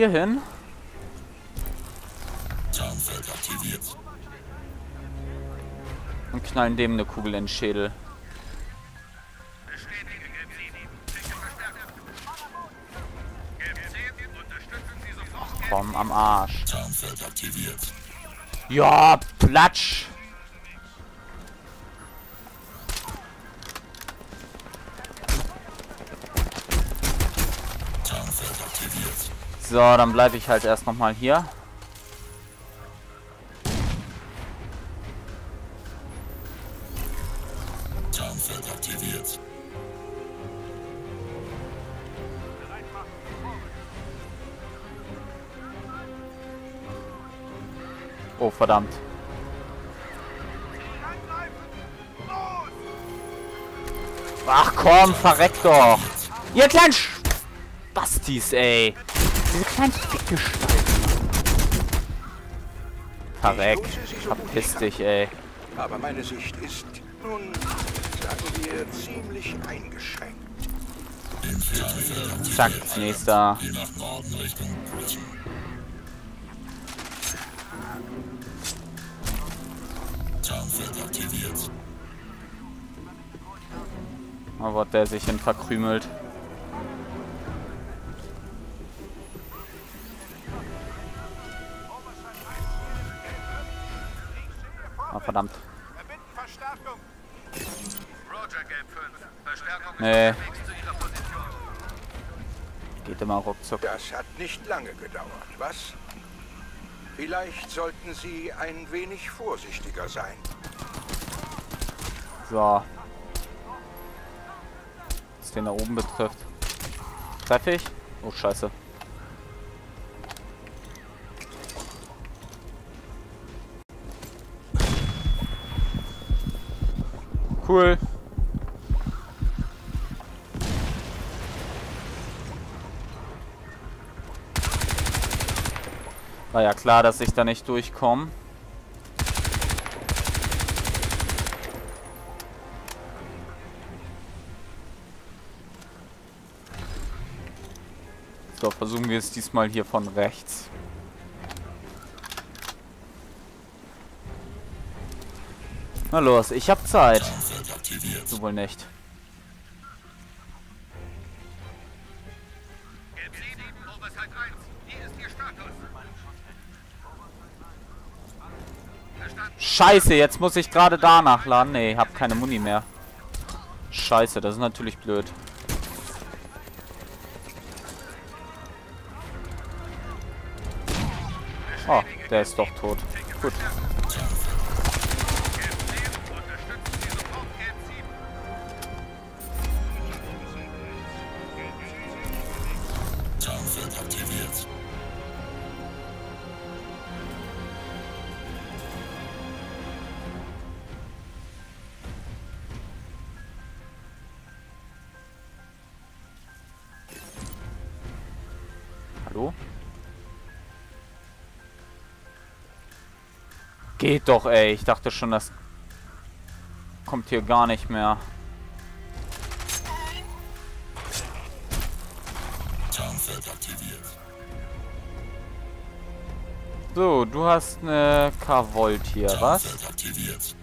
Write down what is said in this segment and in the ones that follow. Hier hin. Tarnfeld aktiviert. Und knallen dem eine Kugel in den Schädel. Komm, am Arsch. Tarnfeld aktiviert. Ja, platsch! Tarnfeld aktiviert. So, dann bleibe ich halt erst nochmal hier. Tarnfeld aktiviert. Oh, verdammt. Ach komm, verreck doch. Ihr kleinen Spastis, ey. Diese kleinen Fickgestalten. Verreck. Verpiss dich, ey. Aber meine Sicht ist nun, sagen wir, ziemlich eingeschränkt. Zack, nächster. Aktiviert. Oh Gott, der sich hin verkrümelt. Oh, verdammt. Nee. Geht immer ruckzuck. Das hat nicht lange gedauert, was? Vielleicht sollten Sie ein wenig vorsichtiger sein. So. Was den da oben betrifft. Treffe ich? Oh, scheiße. Cool. War ja klar, dass ich da nicht durchkomme. So, versuchen wir es diesmal hier von rechts. Na los, ich hab Zeit. So wohl nicht. Scheiße, jetzt muss ich gerade da nachladen. Nee, hab keine Muni mehr. Scheiße, das ist natürlich blöd. Oh, der ist doch tot. Gut. Hallo? Geht doch, ey. Ich dachte schon, das kommt hier gar nicht mehr. Tarnfeld aktiviert. So, du hast eine K-Volt hier, was? Tarnfeld aktiviert.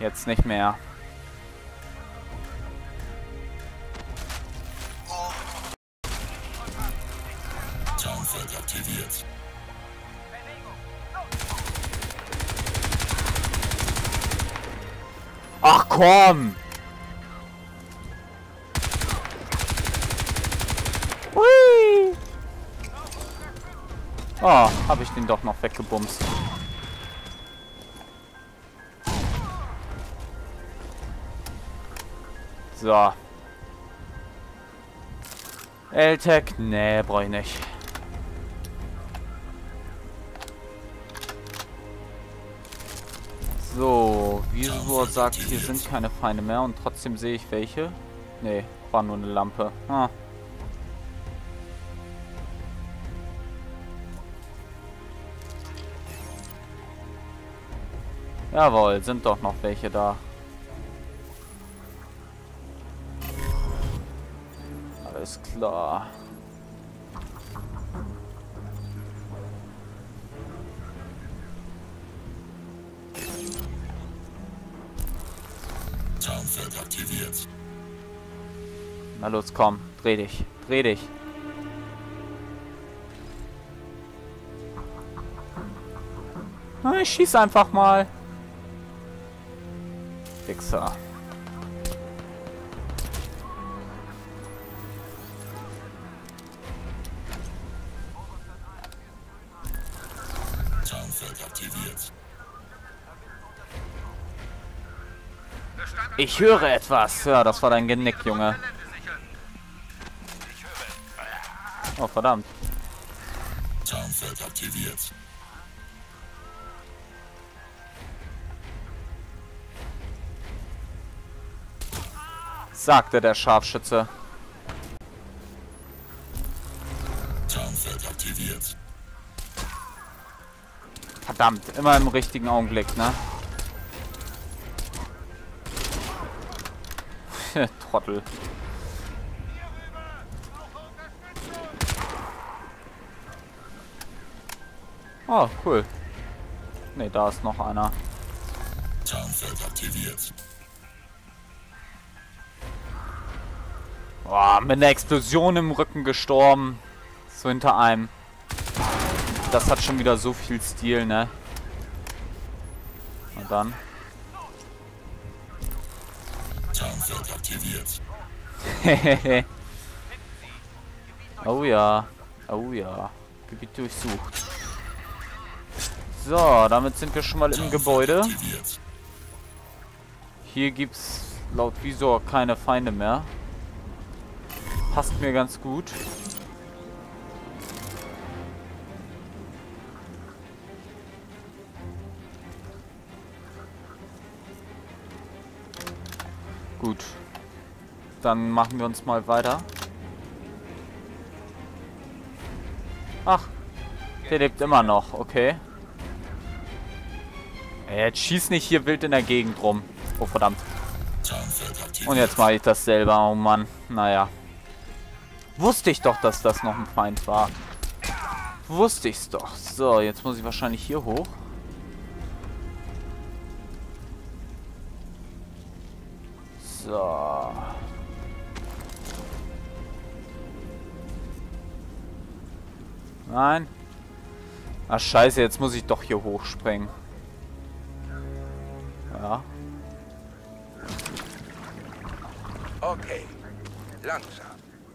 Jetzt nicht mehr. Aktiviert. Ach komm! Hui! Oh, habe ich den doch noch weggebumst. So. L-Tec? Nee, brauche ich nicht. So, wieso sagt, hier sind keine Feinde mehr und trotzdem sehe ich welche? Nee, war nur eine Lampe. Ah. Jawohl, sind doch noch welche da. Alles klar. Tarnfeld aktiviert. Na los, komm. Dreh dich. Dreh dich. Na, ich schieß einfach mal. Wichser. Ich höre etwas. Ja, das war dein Genick, Junge. Oh, verdammt. Tarnfeld aktiviert. Sagte der Scharfschütze. Tarnfeld aktiviert. Verdammt, immer im richtigen Augenblick, ne? Trottel. Oh, cool. Ne, da ist noch einer. Tarnfeld aktiviert. Oh, mit einer Explosion im Rücken gestorben. So hinter einem. Das hat schon wieder so viel Stil, ne? Und dann... Tarnfeld aktiviert. Hehehe. Oh ja. Oh ja. Gebiet durchsucht. So, damit sind wir schon mal im Gebäude. Hier gibt's laut Visor keine Feinde mehr. Passt mir ganz gut. Gut. Dann machen wir uns mal weiter. Ach, der lebt immer noch. Okay. Jetzt schieß nicht hier wild in der Gegend rum. Oh, verdammt. Und jetzt mache ich das selber. Oh, Mann. Naja. Wusste ich doch, dass das noch ein Feind war. Wusste ich's doch. So, jetzt muss ich wahrscheinlich hier hoch. So. Nein. Ach, scheiße, jetzt muss ich doch hier hochspringen. Ja. Okay. Langsam.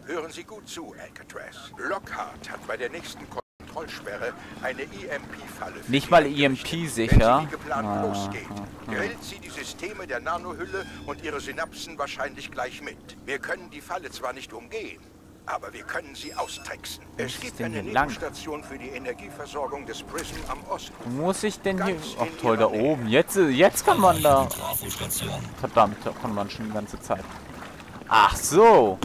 Hören Sie gut zu, Alcatraz. Lockhart hat bei der nächsten Kontrollsperre eine EMP-Falle. Nicht mal EMP sicher. Wenn sie wie geplant losgeht, grillt sie die Systeme der Nanohülle und ihre Synapsen wahrscheinlich gleich mit. Wir können die Falle zwar nicht umgehen, aber wir können sie austricksen. Es gibt eine Nebenstation für die Energieversorgung des Prism am Osten. Muss ich denn hier... Ach toll, da oben. Jetzt kann man da... Verdammt, da kann man schon die ganze Zeit. Ach so.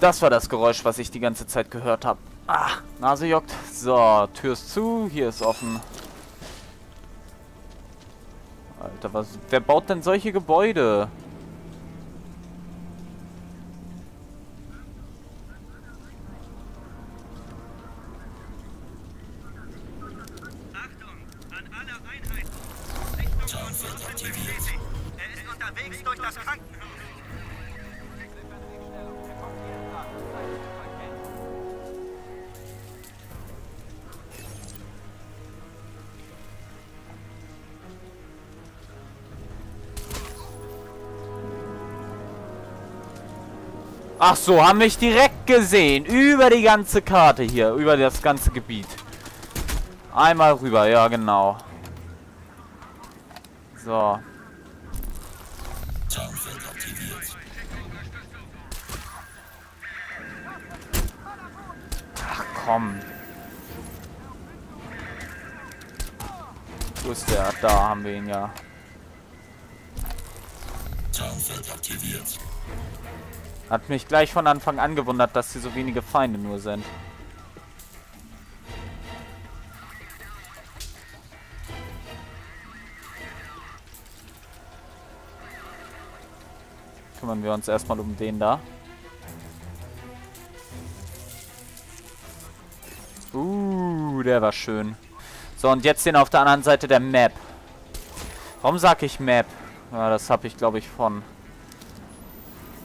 Das war das Geräusch, was ich die ganze Zeit gehört habe. Ah, Nase juckt. So, Tür ist zu, hier ist offen. Alter, was... Wer baut denn solche Gebäude? Ach so, haben mich direkt gesehen. Über die ganze Karte hier. Über das ganze Gebiet. Einmal rüber, ja genau. So. Tarnfeld aktiviert. Ach komm. Wo ist der? Da haben wir ihn ja. Tarnfeld aktiviert. Hat mich gleich von Anfang an gewundert, dass hier so wenige Feinde nur sind. Kümmern wir uns erstmal um den da. Der war schön. So, und jetzt den auf der anderen Seite der Map. Warum sag ich Map? Ja, das habe ich, glaube ich, von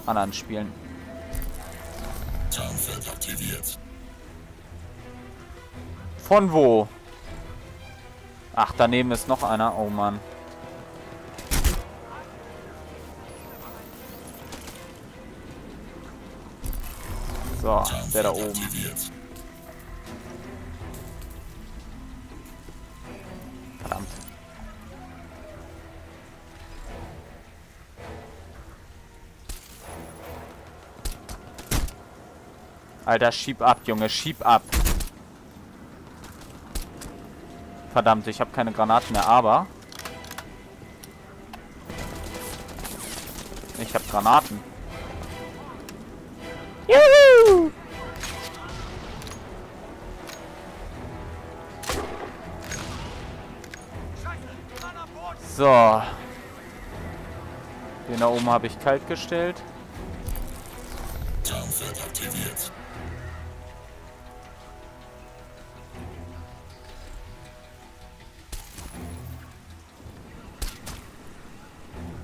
anderen Spielen. Tarnfeld aktiviert. Von wo? Ach, daneben ist noch einer. Oh, Mann. So, der da oben. Verdammt. Alter, schieb ab, Junge, schieb ab. Verdammt, ich habe keine Granaten mehr, aber... ich habe Granaten. Juhu! So. Den da oben habe ich kalt gestellt. Tarnfeld aktiviert.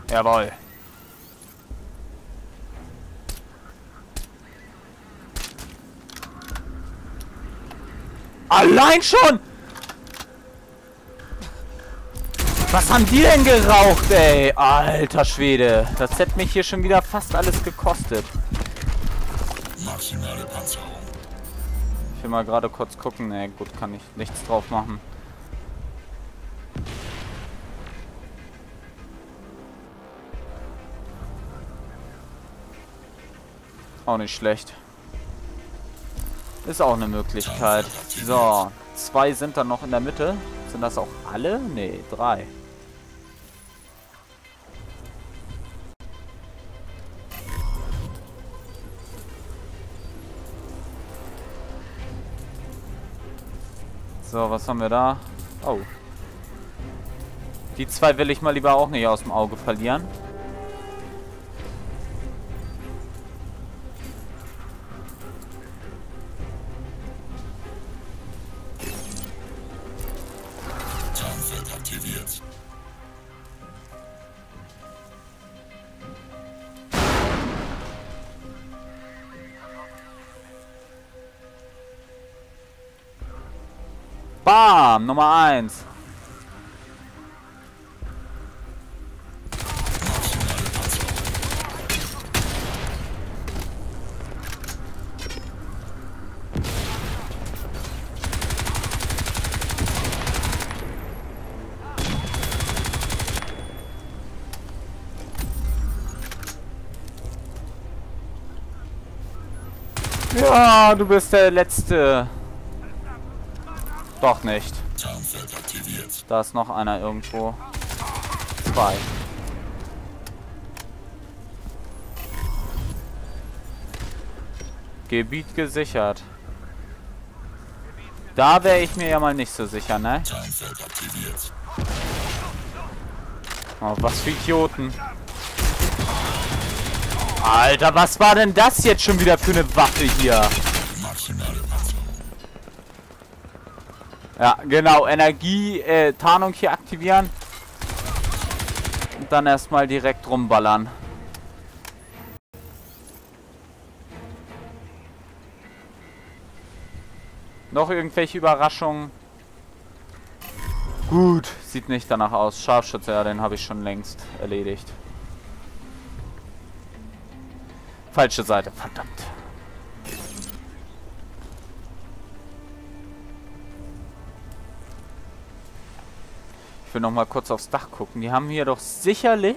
Jawohl. Allein schon! Was haben die denn geraucht, ey? Alter Schwede. Das hätte mich hier schon wieder fast alles gekostet. Maximale Panzerung. Ich will mal gerade kurz gucken. Ey, gut, kann ich nichts drauf machen. Auch nicht schlecht. Ist auch eine Möglichkeit. So, zwei sind dann noch in der Mitte. Sind das auch alle? Nee, drei. So, was haben wir da? Oh. Die zwei will ich mal lieber auch nicht aus dem Auge verlieren. Bam, Nummer 1. Ja, du bist der Letzte. Doch nicht. Da ist noch einer irgendwo. Zwei. Gebiet gesichert. Da wäre ich mir ja mal nicht so sicher, ne? Oh, was für Idioten. Alter, was war denn das jetzt schon wieder für eine Waffe hier? Ja, genau. Energie, Tarnung hier aktivieren. Und dann erstmal direkt rumballern. Noch irgendwelche Überraschungen? Gut. Sieht nicht danach aus. Scharfschütze, ja, den habe ich schon längst erledigt. Falsche Seite, verdammt. Ich will noch mal kurz aufs Dach gucken. Die haben hier doch sicherlich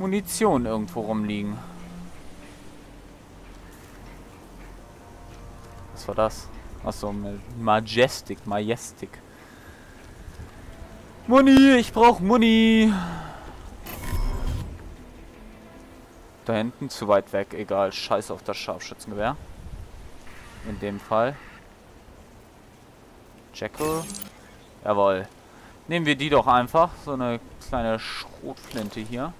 Munition irgendwo rumliegen. Was war das? Achso, Majestic. Muni, ich brauche Muni. Da hinten zu weit weg. Egal, scheiß auf das Scharfschützengewehr. In dem Fall. Jackal. Jawohl. Nehmen wir die doch einfach. So eine kleine Schrotflinte hier.